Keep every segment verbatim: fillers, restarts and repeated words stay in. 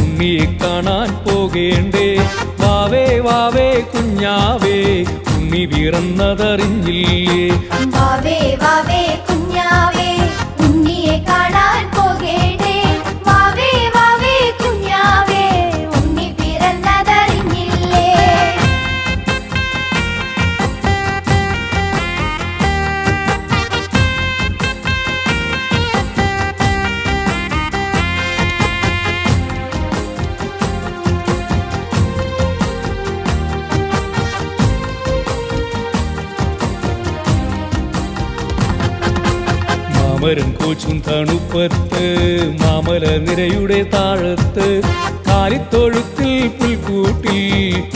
ഉമ്മിയെ കാണാൻ പോകേണ്ടേ? വാവേ വാവേ കുഞ്ഞാവേ ഉമ്മി വിറന്നതറിഞ്ഞില്ലേ? വാവേ വാവേ കുഞ്ഞാവേ ഉമ്മിയെ കാണാൻ പോകേണ്ടേ? വാവേ വാവേ കുഞ്ഞാവേ ഉമ്മി വിറന്നതറിഞ്ഞില്ലേ? മരം കോച്ചും തണുപ്പത്ത് മാമല നിരയുടെ താഴത്ത് കാലിത്തൊഴുത്തിൽ പുൽക്കൂട്ടി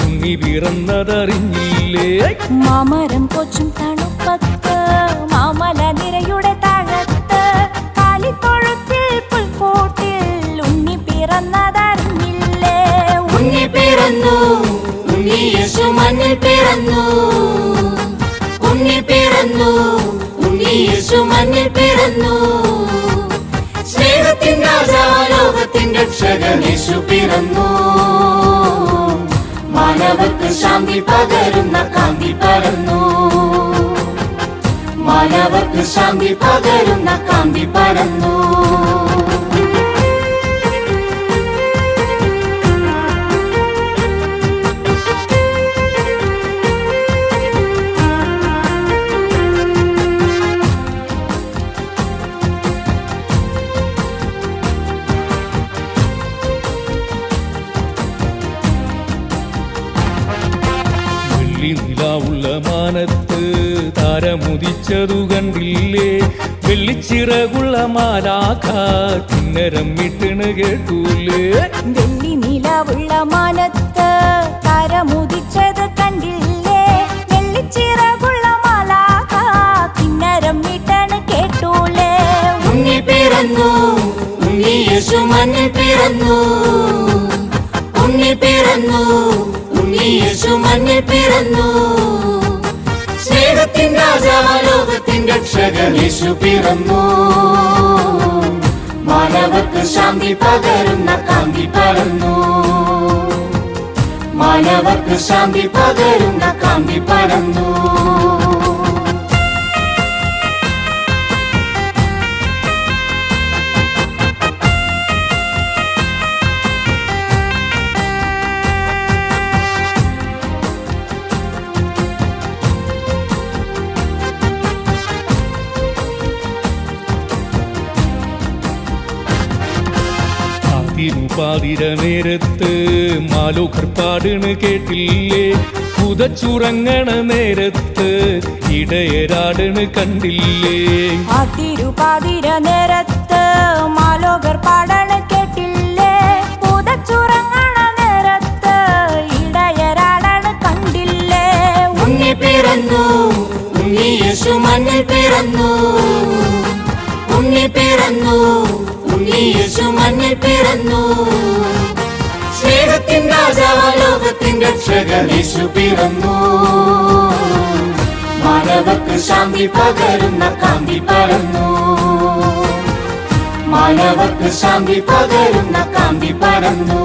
ഉമ്മി വിറന്നതറിഞ്ഞില്ലേ? മാമരം കോച്ചും തണുപ്പത്ത് മാമല നിരയുടെ താഴത്ത് കാലിത്തൊഴുത്തിൽ പുൽക്കൂട്ടിൽ ഉണ്ണി പിറന്നതറിഞ്ഞില്ലേ? ഉണ്ണി പിറന്നു, ഉണ്ണി യേശു മണ്ണിൽ പിറന്നു, ഉണ്ണി പിറന്നു, ഉണ്ണി യേശു മണ്ണിൽ പിറന്നു. സ്നേഹത്തിൻ രാജാവ് ലോകത്തിൻ രക്ഷകൻ യേശു പിറന്നു. മാനവർക്ക് ശാന്തി പകരുന്ന കാന്തി പരന്നു, മാനവർക്ക് ശാന്തി പകരുന്ന കാന്തി പരന്നു. നിലാവുള്ള മാനത്ത് താരമുദിച്ചതു കണ്ടില്ലേ? വെള്ളിച്ചിറകുള്ള മാലാഖ കിന്നരം വിട്ടണ് കേട്ടൂലേ? വെള്ളി നിലാവുള്ള മാനത്ത് താരമുദിച്ചത് കണ്ടില്ലേ? വെള്ളിച്ചിറകുള്ള മാലാഖ കിന്നരം വിട്ടണ് കേട്ടൂലേ? ഉണ്ണി പിറന്നു, ഉണ്ണി യേശു മണ്ണിൽ പിറന്നു, ഉണ്ണി പിറന്നു, ഉണ്ണി യേശു മണ്ണിൽ പിറന്നു. സ്നേഹത്തിൻ രാജാവ് ലോകത്തിൻ രക്ഷകൻ യേശു പിറന്നു. മാനവർക്ക് ശാന്തി പകരുന്ന കാന്തി പരന്നു, മാനവർക്ക് ശാന്തി പകരുന്ന കാന്തി പരന്നു. തിരുപാതിര നേരത്ത് മാലോകർ പാടുന്നു കേട്ടില്ലേ? പുതച്ചുറങ്ങണ നേരത്ത് ഇടയരാടുന്നു കണ്ടില്ലേ? ആ തിരുപാതിര നേരത്ത് മാലോകർ പാടുന്നു കേട്ടില്ലേ? പുതച്ചുറങ്ങണ നേരത്ത് ഇടയരാടുന്നു കണ്ടില്ലേ? ഉണ്ണി പിറന്നു, ഉണ്ണി യേശു മണ്ണിൽ പിറന്നു, ഉണ്ണി പിറന്നു, ഉണ്ണി യേശു മണ്ണിൽ പിറന്നു. സ്നേഹത്തിൻ രാജാവ് ലോകത്തിൻ രക്ഷകൻ യേശു പിറന്നു. മാനവർക്ക് ശാന്തി പകരുന്ന കാന്തി പരന്നു, മാനവർക്ക് ശാന്തി പകരുന്ന കാന്തി പരന്നു.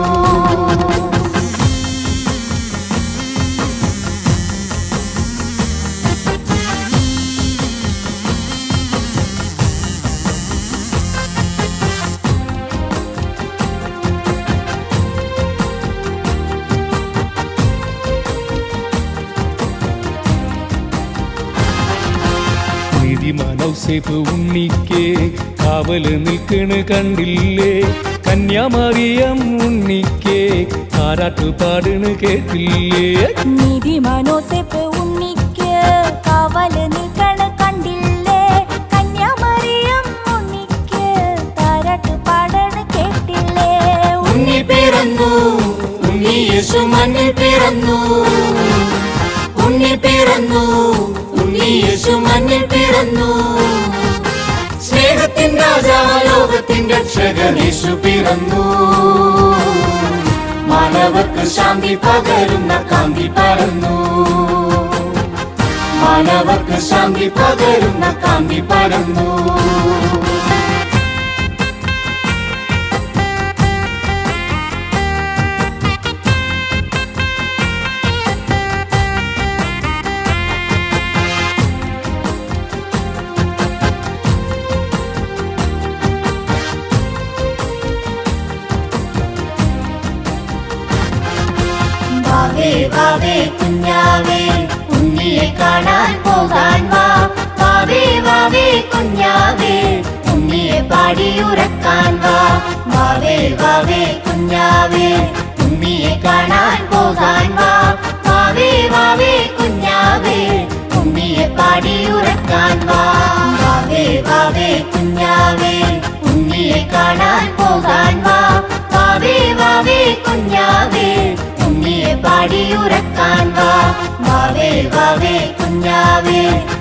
ഔസേപ്പ് ഉണ്ണിക്ക് കാവല് നിൽക്കണ് കണ്ടില്ലേ? കന്യാമറിയം ഉണ്ണിക്ക് താരാട്ട് പാടുന്നു കേട്ടില്ലേ? നീതിമാൻ ഔസേപ്പ് ഉണ്ണിക്ക് കാവല് നിൽക്കണ് കണ്ടില്ലേ? കന്യാമറിയം ഉണ്ണിക്ക് താരാട്ട് പാടുന്നു കേട്ടില്ലേ? ഉണ്ണി പിറന്നു, ഉണ്ണി യേശു മണ്ണിൽ പിറന്നു, ഉണ്ണി പിറന്നു, ഉണ്ണി യേശു മണ്ണിൽ പിറന്നു. സ്നേഹത്തിൻ രാജാവ് ലോകത്തിൻ രക്ഷകൻ യേശു പിറന്നു. മാനവർക്ക് ശാന്തി പകരുന്ന കാന്തി പരന്നു, മാനവർക്ക് ശാന്തി പകരുന്ന കാന്തി പരന്നു. വാവേ കുഞ്ഞാവേ ഉണ്ണിയെ കാണാൻ പോകാൻ വാ. വാവേ വാവേ കുഞ്ഞാവേ ഉണ്ണിയെ പാടിയുറക്കാൻ വാ. വാവേ വാവേ കുഞ്ഞാവേ ഉണ്ണിയെ കാണാൻ പോകാൻ വാ. വാവേ വാവേ കുഞ്ഞാവേ ഉണ്ണിയെ പാടിയുറക്കാൻ വാ. വാവേ വാവേ കുഞ്ഞാവേ ഉണ്ണിയെ കാണാൻ പോകാൻ വാ. വാവേ വാവേ കുഞ്ഞാവേ ഉണ്ണിയെ പാടിയുറക്കാൻ വാ. വാവേ വാവേ കുഞ്ഞാവേ